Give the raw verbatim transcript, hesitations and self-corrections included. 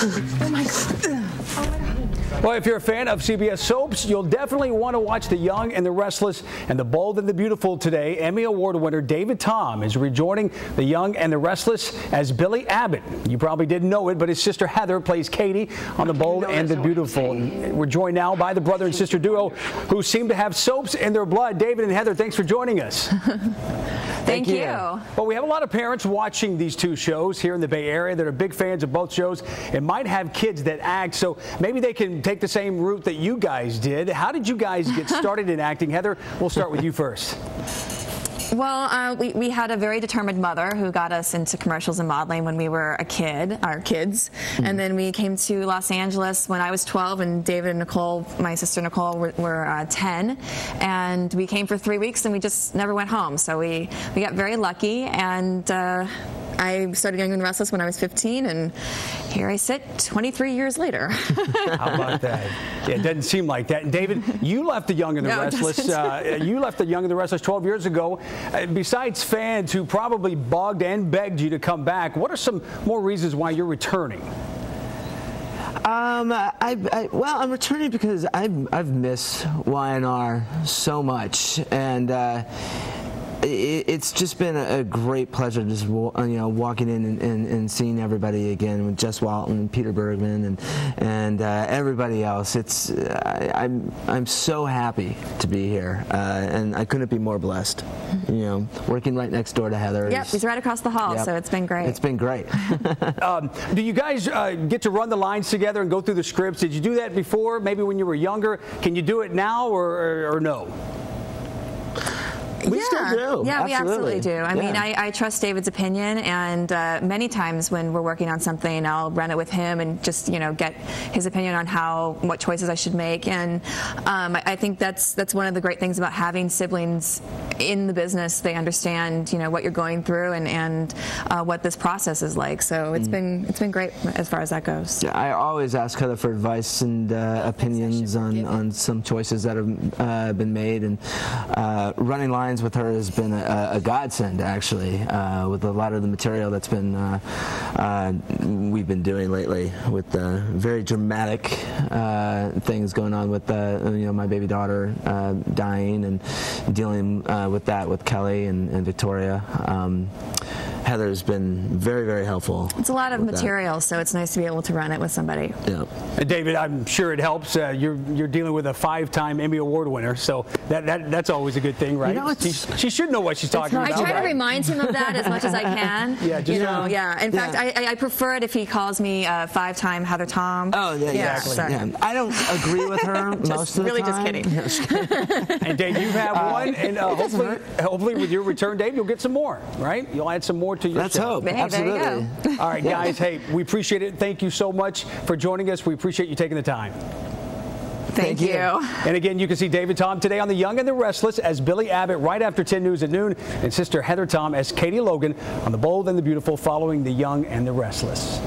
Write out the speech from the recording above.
Oh my God. Well, if you're a fan of C B S soaps, you'll definitely want to watch The Young and the Restless and The Bold and the Beautiful today. Emmy Award winner David Tom is rejoining The Young and the Restless as Billy Abbott. You probably didn't know it, but his sister Heather plays Katie on The Bold and the Beautiful. We're joined now by the brother and sister duo who seem to have soaps in their blood. David and Heather, thanks for joining us. Thank, Thank you. you. Well, we have a lot of parents watching these two shows here in the Bay Area that are big fans of both shows and might have kids that act, so maybe they can take the same route that you guys did. How did you guys get started in acting? Heather, we'll start with you first. Well, uh, we, we had a very determined mother who got us into commercials and modeling when we were a kid, our kids. Mm-hmm. And then we came to Los Angeles when I was twelve, and David and Nicole, my sister Nicole, were, were uh, ten. And we came for three weeks, and we just never went home. So we, we got very lucky, and uh, I started Young and Restless when I was fifteen, and here I sit twenty-three years later. How about that? Yeah, it doesn't seem like that. And David, you left The Young and the no, Restless. Uh, you left The Young and the Restless twelve years ago. Uh, besides fans who probably bugged and begged you to come back, what are some more reasons why you're returning? Um, I, I, well, I'm returning because I've, I've missed Y and R so much, and uh, it's just been a great pleasure, just you know, walking in and, and, and seeing everybody again with Jess Walton and Peter Bergman and and uh, everybody else. It's I, I'm I'm so happy to be here, uh, and I couldn't be more blessed. You know, working right next door to Heather. Yep, he's right across the hall, yep. So it's been great. It's been great. um, do you guys uh, get to run the lines together and go through the scripts? Did you do that before? Maybe when you were younger? Can you do it now, or or, or no? We yeah. still do. Yeah, absolutely. we absolutely do. I yeah. mean, I, I trust David's opinion, and uh, many times when we're working on something, I'll run it with him and just, you know, get his opinion on how, what choices I should make. And um, I, I think that's that's one of the great things about having siblings in the business. They understand, you know, what you're going through and, and uh, what this process is like. So it's mm. been it's been great as far as that goes. Yeah, I always ask Heather for advice and uh, opinions on, on some choices that have uh, been made, and uh, running lines with her has been a, a godsend, actually, uh, with a lot of the material that's been uh, uh, we've been doing lately, with uh, very dramatic uh, things going on with uh, you know, my baby daughter uh, dying and dealing uh, with that with Kelly and, and Victoria. Um, Heather's been very, very helpful. It's a lot of material, that. so it's nice to be able to run it with somebody. Yeah. And David, I'm sure it helps. Uh, you're you're dealing with a five-time Emmy Award winner, so that, that that's always a good thing, right? You know, she, she should know what she's talking not, about. I try to remind him of that as much as I can. Yeah, just, you know, yeah. In yeah. fact, I, I prefer it if he calls me uh, five-time Heather Tom. Oh, yeah, yeah exactly. Yeah. I don't agree with her just, most of the really time. Really, just kidding. And Dave, you have uh, one, and uh, hopefully, hopefully, with your return, Dave, you'll get some more. Right? You'll add some more. To your Let's show. hope. Hey, Absolutely. All right, guys. Hey, we appreciate it. Thank you so much for joining us. We appreciate you taking the time. Thank, Thank you. you. And again, you can see David Tom today on The Young and the Restless as Billy Abbott right after ten News at noon, and sister Heather Tom as Katie Logan on The Bold and the Beautiful following The Young and the Restless.